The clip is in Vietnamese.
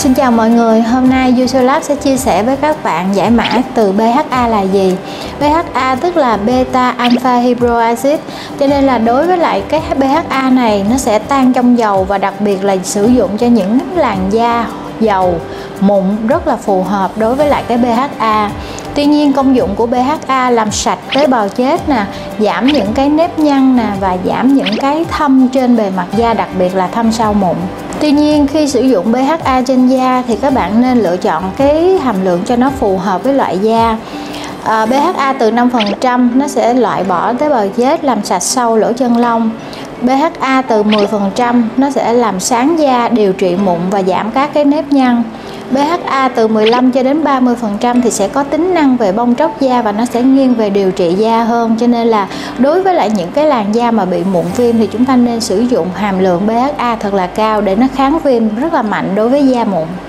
Xin chào mọi người, hôm nay Usolab sẽ chia sẻ với các bạn giải mã từ BHA là gì. BHA tức là Beta Alpha Hydroxy, cho nên là đối với lại cái BHA này nó sẽ tan trong dầu và đặc biệt là sử dụng cho những làn da dầu mụn rất là phù hợp đối với lại cái BHA. Tuy nhiên công dụng của BHA làm sạch tế bào chết nè, giảm những cái nếp nhăn nè và giảm những cái thâm trên bề mặt da, đặc biệt là thâm sau mụn. Tuy nhiên khi sử dụng BHA trên da thì các bạn nên lựa chọn cái hàm lượng cho nó phù hợp với loại da. BHA từ 5% nó sẽ loại bỏ tế bào chết, làm sạch sâu lỗ chân lông. BHA từ 10% nó sẽ làm sáng da, điều trị mụn và giảm các cái nếp nhăn. BHA từ 15 cho đến 30% thì sẽ có tính năng về bong tróc da và nó sẽ nghiêng về điều trị da hơn, cho nên là đối với lại những cái làn da mà bị mụn viêm thì chúng ta nên sử dụng hàm lượng BHA thật là cao để nó kháng viêm rất là mạnh đối với da mụn.